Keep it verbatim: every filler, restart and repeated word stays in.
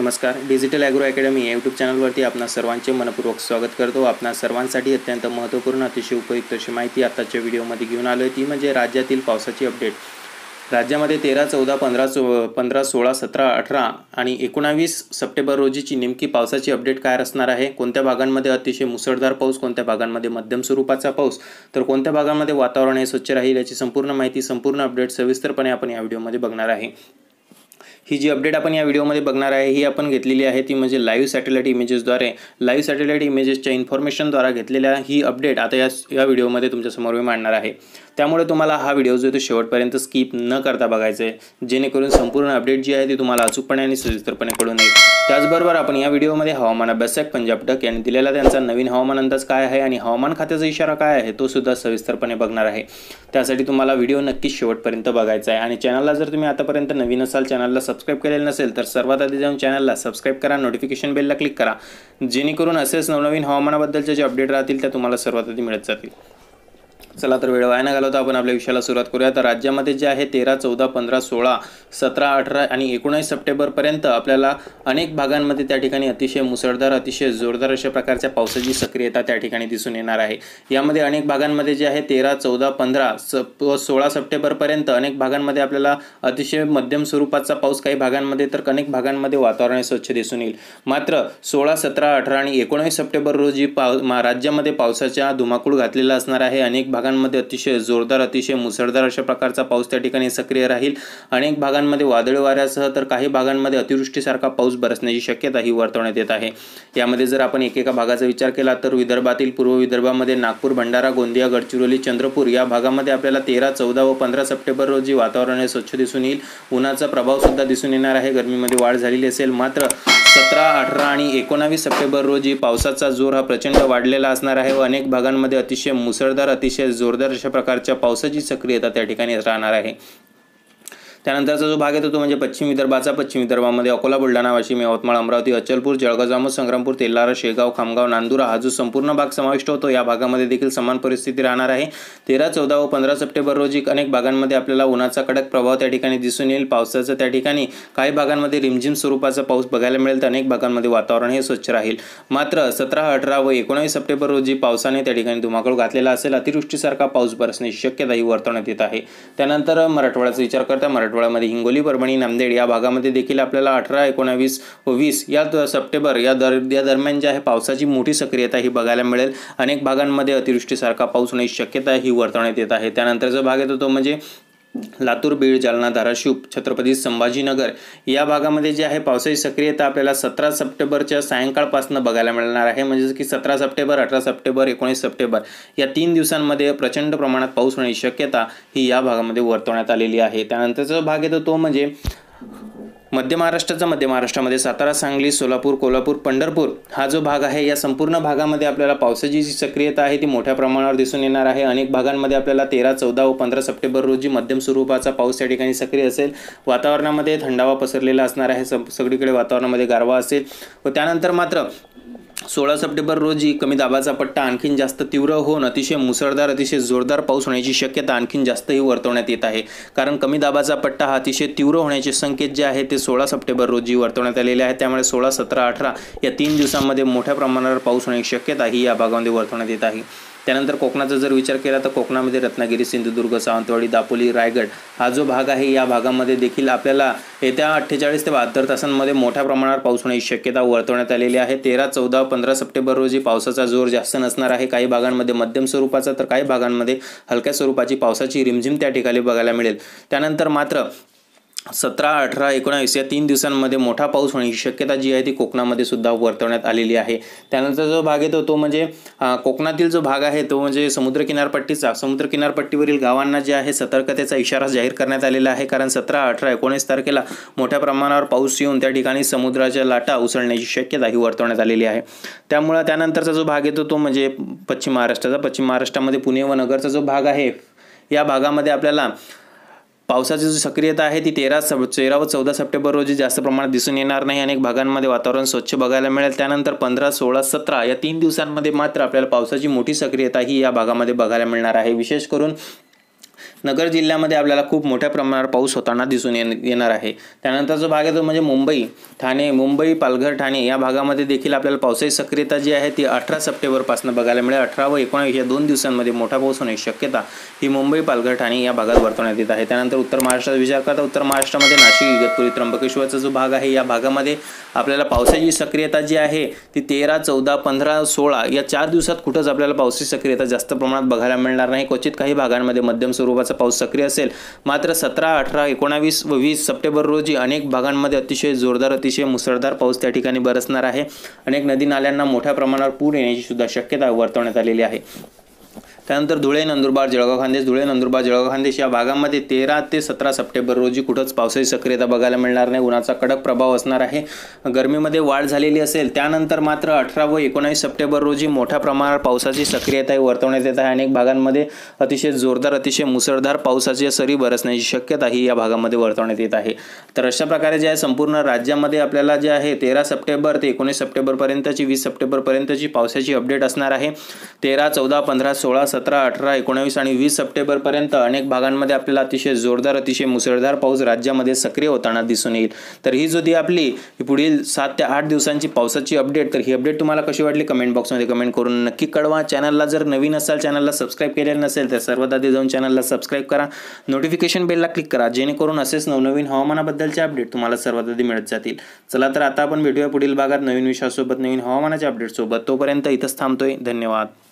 नमस्कार, digital agro academy या YouTube चॅनलवरती आपणा सर्वांचे मनपूर्वक स्वागत करतो। आपणा सर्वांसाठी अत्यंत महत्त्वपूर्ण अतिशय उपयुक्त अशी माहिती आताच्या व्हिडिओमध्ये घेऊन आलो आहे, ती म्हणजे राज्यातील पावसाची अपडेट। राज्यामध्ये तेरा चौदा पंधरा सो पंधरा सोळा सतरा अठरा आणि एकोणावीस सप्टेंबर रोजीची नेमकी पावसाची अपडेट काय असणार आहे। कोणत्या भागांमध्ये अतिशय मुसळधार पाऊस, कोणत्या भागांमध्ये मध्यम स्वरूपाचा पाऊस, तर कोणत्या भागांमध्ये वातावरण हे स्वच्छ राहील याची संपूर्ण माहिती संपूर्ण अपडेट सविस्तरपणे आपण या व्हिडिओमध्ये बघणार आहे। ही जी अपडेट आपण या व्हिडिओमध्ये बघणार आहे ही आपण घेतलेली आहे ती म्हणजे लाईव्ह सॅटेलाइट इमेजेसद्वारे लाईव्ह सॅटेलाइट इमेजेसच्या इन्फॉर्मेशनद्वारा घेतलेल्या ही अपडेट आता या या व्हिडिओमध्ये तुमच्यासमोर मी मांडणार आहे। त्यामुळे तुम्हाला हा व्हिडिओ जो तो शेवटपर्यंत स्किप न करता बघायचा आहे, जेणेकरून संपूर्ण अपडेट जी आहे ती तुम्हाला अचूकपणे आणि सविस्तरपणे कळून येईल। त्याचबरोबर आपण या व्हिडिओमध्ये हवामान अभ्यासक पंजाब डख यांनी दिलेला त्यांचा नवीन हवामान अंदाज काय आहे आणि हवामान खात्याचा इशारा काय आहे तो सुद्धा सविस्तरपणे बघणार आहे। त्यासाठी तुम्हाला व्हिडिओ नक्की शेवटपर्यंत बघायचा आहे। आणि चॅनलला जर तुम्ही आतापर्यंत नवीन असाल, चॅनलला सबस्क्राइब केलेलं नसेल तर सर्वात आधी जाऊन चॅनलला सबस्क्राइब करा, नोटिफिकेशन बेलला क्लिक करा, जेणेकरून असेच नवनवीन हवामानाबद्दलचे जे अपडेट राहतील त्या तुम्हाला सर्वात आधी मिळत जातील। चला तर वेळ वाया न घालवता आपण आपल्या विषयाला सुरुवात करूया। तर राज्यामध्ये जे आहे तेरा चौदा पंधरा सोळा सतरा अठरा आणि एकोणीस सप्टेंबरपर्यंत आपल्याला अनेक भागांमध्ये त्या ठिकाणी अतिशय मुसळधार अतिशय जोरदार अशा प्रकारच्या पावसाची सक्रियता त्या ठिकाणी दिसून येणार आहे। यामध्ये अनेक भागांमध्ये जे आहे तेरा चौदा पंधरा व सोळा सप्टेंबरपर्यंत अनेक भागांमध्ये आपल्याला अतिशय मध्यम स्वरूपाचा पाऊस, काही भागांमध्ये तर अनेक भागांमध्ये वातावरण स्वच्छ दिसून येईल। मात्र सोळा सतरा अठरा आणि एकोणीस सप्टेंबर रोजी पाव राज्यामध्ये पावसाचा धुमाकूळ घातलेला असणार आहे। अनेक भागांमध्ये अतिशय जोरदार अतिशय मुसळधार अशा प्रकारचा पाऊस त्या ठिकाणी सक्रिय राहील। अनेक भागांमध्ये वादळी वाऱ्यासह तर काही भागांमध्ये अतिवृष्टीसारखा पाऊस बरसण्याची शक्यता ही वर्तवण्यात येत आहे। यामध्ये जर आपण एकेका भागाचा विचार केला तर विदर्भातील पूर्व विदर्भामध्ये नागपूर, भंडारा, गोंदिया, गडचिरोली, चंद्रपूर या भागामध्ये आपल्याला तेरा चौदा व पंधरा सप्टेंबर रोजी वातावरण हे स्वच्छ दिसून येईल। उन्हाचा प्रभाव सुद्धा दिसून येणार आहे, गरमीमध्ये वाढ झालेली असेल। मात्र सतरा अठरा आणि एकोणावीस सप्टेंबर रोजी पावसाचा जोर हा प्रचंड वाढलेला असणार आहे व अनेक भागांमध्ये अतिशय मुसळधार अतिशय जोरदार अशा प्रकारच्या पावसाची सक्रियता त्या ठिकाणी राहणार आहे। त्यानंतरचा जो भाग येतो तो म्हणजे पश्चिम विदर्भाचा। पश्चिम विदर्भामध्ये अकोला, बुलढाणा, वाशिम, यवतमाळ, अमरावती, अचलपूर, जळगाव, जामोद, संग्रामपूर, तेल्हारा, शेगाव, खामगाव, नांदुरा हा जो संपूर्ण भाग समाविष्ट होतो या भागामध्ये देखील समान परिस्थिती राहणार आहे। तेरा चौदा व पंधरा सप्टेंबर रोजी अनेक भागांमध्ये आपल्याला उन्हाचा कडक प्रभाव त्या ठिकाणी दिसून येईल। पावसाचा त्या ठिकाणी काही भागांमध्ये रिमझिम स्वरूपाचा पाऊस बघायला मिळेल तर अनेक भागांमध्ये वातावरण हे स्वच्छ राहील। मात्र सतरा अठरा व एकोणावीस सप्टेंबर रोजी पावसाने त्या ठिकाणी धुमाकूळ घातलेला असेल, अतिवृष्टीसारखा पाऊस बरसण्याची शक्यता ही वर्तवण्यात येत आहे। त्यानंतर मराठवाड्याचा विचार करता मराठवाड्यामध्ये हिंगोली, परभणी, नांदेड या भागामध्ये देखील आपल्याला अठरा एकोणावीस व वीस या सप्टेंबर या दर या दरम्यान जे आहे पावसाची मोठी सक्रियता ही बघायला मिळेल। अनेक भागांमध्ये अतिवृष्टीसारखा पाऊस होण्याची शक्यता ही वर्तवण्यात येत आहे। त्यानंतरचा भाग येतो तो म्हणजे लातूर, बीड, जालना, धाराशिव, छत्रपती संभाजीनगर या भागामध्ये जे आहे पावसाची सक्रियता आपल्याला सतरा सप्टेंबरच्या सायंकाळपासून बघायला मिळणार आहे। म्हणजे की सतरा सप्टेंबर, अठरा सप्टेंबर, एकोणीस सप्टेंबर या तीन दिवसांमध्ये प्रचंड प्रमाणात पाऊस होण्याची शक्यता ही या भागामध्ये वर्तवण्यात आलेली आहे। त्यानंतरचा भाग येतो तो म्हणजे मध्य महाराष्ट्राचा। मध्य महाराष्ट्रामध्ये सातारा, सांगली, सोलापूर, कोल्हापूर, पंढरपूर हा जो भाग आहे या संपूर्ण भागामध्ये आपल्याला पावसाची जी सक्रियता आहे ती मोठ्या प्रमाणावर दिसून येणार आहे। अनेक भागांमध्ये आपल्याला तेरा चौदा व पंधरा सप्टेंबर रोजी मध्यम स्वरूपाचा पाऊस या ठिकाणी सक्रिय असेल। वातावरणामध्ये थंडावा पसरलेला असणार आहे, सगळीकडे वातावरणामध्ये गारवा असेल व त्यानंतर मात्र सोळा सप्टेंबर रोजी कमी दाबाचा पट्टा आणखीन जास्त तीव्र होऊन अतिशय मुसळधार अतिशय जोरदार पाऊस होण्याची शक्यता आणखीन जास्तही वर्तवण्यात येत आहे। कारण कमी दाबाचा पट्टा हा अतिशय तीव्र होण्याचे संकेत जे आहे ते सोळा सप्टेंबर रोजी वर्तवण्यात आलेले आहेत। त्यामुळे सोळा सतरा अठरा या तीन दिवसांमध्ये मोठ्या प्रमाणावर पाऊस होण्याची शक्यता ही या भागामध्ये वर्तवण्यात येत आहे। त्यानंतर कोकणाचा जर विचार केला तर कोकणामध्ये रत्नागिरी, सिंधुदुर्ग, सावंतवाडी, दापोली, रायगड हा जो भाग आहे या भागामध्ये देखील आपल्याला येत्या अठ्ठेचाळीस ते बहात्तर तासांमध्ये मोठ्या प्रमाणावर पाऊस होण्याची शक्यता वर्तवण्यात आलेली आहे। तेरा चौदा पंधरा सप्टेंबर रोजी पावसाचा जोर जास्त नसणार आहे, काही भागांमध्ये मध्यम स्वरूपाचा तर काही भागांमध्ये हलक्या स्वरूपाची पावसाची रिमझिम त्या ठिकाणी बघायला मिळेल। त्यानंतर मात्र सतरा अठरा एकोणावीस या तीन दिवसांमध्ये मोठा पाऊस होण्याची शक्यता जी आहे ती कोकणामध्ये सुद्धा वर्तवण्यात आलेली आहे। त्यानंतर जो भाग येतो तो म्हणजे कोकणातील जो भाग आहे तो म्हणजे समुद्र किनारपट्टीचा। समुद्र किनारपट्टीवरील गावांना जे आहे सतर्कतेचा इशारा जाहीर करण्यात आलेला आहे। कारण सतरा अठरा एकोणीस तारखेला मोठ्या प्रमाणावर पाऊस येऊन त्या ठिकाणी समुद्राच्या लाटा उसळण्याची शक्यता ही वर्तवण्यात आलेली आहे। त्यामुळे त्यानंतरचा जो भाग येतो तो म्हणजे पश्चिम महाराष्ट्राचा। पश्चिम महाराष्ट्रामध्ये पुणे व नगरचा जो भाग आहे या भागामध्ये आपल्याला पावसाची जी सक्रियता आहे ती तेरा सब तेरा व चौदा सप्टेंबर रोजी जास्त प्रमाणात दिसून येणार नाही। अनेक भागांमध्ये वातावरण स्वच्छ बघायला मिळेल। त्यानंतर पंधरा सोळा सतरा या तीन दिवसांमध्ये मात्र आपल्याला पावसाची मोठी सक्रियता ही या भागामध्ये बघायला मिळणार आहे। विशेष करून नगर जिल्ह्यामध्ये आपल्याला खूप मोठ्या प्रमाणावर पाऊस होताना दिसून येणार आहे। त्यानंतर जो भाग आहे तो म्हणजे मुंबई ठाणे मुंबई पालघर ठाणे या भागामध्ये देखील आपल्याला पावसाची सक्रियता जी आहे ती अठरा सप्टेंबर पासून बघायला मिळेल। अठरा व एकोणीस या दोन दिवसांमध्ये मोठा पाऊस होण्याची शक्यता ही मुंबई पालघर ठाणे या भागात वर्तवण्यात येत आहे। त्यानंतर उत्तर महाराष्ट्राचा विचार करता उत्तर महाराष्ट्रामध्ये नाशिक इगतपुरी त्र्यंबकेश्वरचा जो भाग आहे या भागामध्ये आपल्याला पावसाची सक्रियता जी आहे ती तेरा चौदा पंधरा सोळा या चार दिवसात कुठेच आपल्याला पावसाची सक्रियता जास्त प्रमाणात बघायला मिळणार नाही। क्वचित काही भागांमध्ये मध्यम स्वरूपाचा पाऊस सक्रिय असेल, मात्र सतरा अठरा एकोणीस व वीस सप्टेंबर रोजी अनेक भागांमध्ये अतिशय जोरदार अतिशय मुसळधार पाऊस त्या ठिकाणी बरसणार आहे। अनेक नदी नाल्यांना मोठ्या प्रमाणावर पूर येण्याची सुद्धा शक्यता वर्तवण्यात आलेली आहे। त्यानंतर धुळे नंदुरबार जळगाव खानदेश धुळे नंदुरबार जळगाव खानदेश या भागांमध्ये तेरा ते सतरा सप्टेंबर रोजी कुठंच पावसाची सक्रियता बघायला मिळणार नाही। उन्हाचा कडक प्रभाव असणार आहे, गरमीमध्ये वाढ झालेली असेल। त्यानंतर मात्र अठरा व एकोणीस सप्टेंबर रोजी मोठ्या प्रमाणावर पावसाची सक्रियता वर्तवण्यात येत आहे। अनेक भागांमध्ये अतिशय जोरदार अतिशय मुसळधार पावसाची सरी बरसण्याची शक्यता ही या भागामध्ये वर्तवण्यात येत आहे। तर अशा प्रकारे जे आहे संपूर्ण राज्यामध्ये आपल्याला जे आहे तेरा सप्टेंबर ते एकोणीस सप्टेंबरपर्यंतची वीस सप्टेंबरपर्यंतची पावसाची अपडेट असणार आहे। तेरा चौदा पंधरा सोळा सतरा अठरा एकोणीस आणि वीस सप्टेंबर पर्यंत अनेक भागांमध्ये आपल्याला अतिशय जोरदार अतिशय मुसळधार पाऊस राज्यामध्ये सक्रिय होताना दिसून येईल। तर ही जो ती आपली पुढील सात ते आठ दिवसांची पावसाची अपडेट, तर ही अपडेट तुम्हाला कशी वाटली कमेंट बॉक्समध्ये कमेंट करून नक्की कळवा। चॅनलला जर नवीन असाल, चॅनलला सबस्क्राईब केलेलं नसेल तर सर्वात आधी जाऊन चॅनलला सबस्क्राईब करा, नोटिफिकेशन बेलला क्लिक करा, जेणेकरून असेच नवनवीन हवामानाबद्दलचे अपडेट तुम्हाला सर्वात आधी मिळत जातील। चला तर आता आपण भेटूया पुढील भागात नवीन विषयासोबत नवीन हवामानाच्या अपडेटसोबत। तोपर्यंत इथंच थांबतोय, धन्यवाद।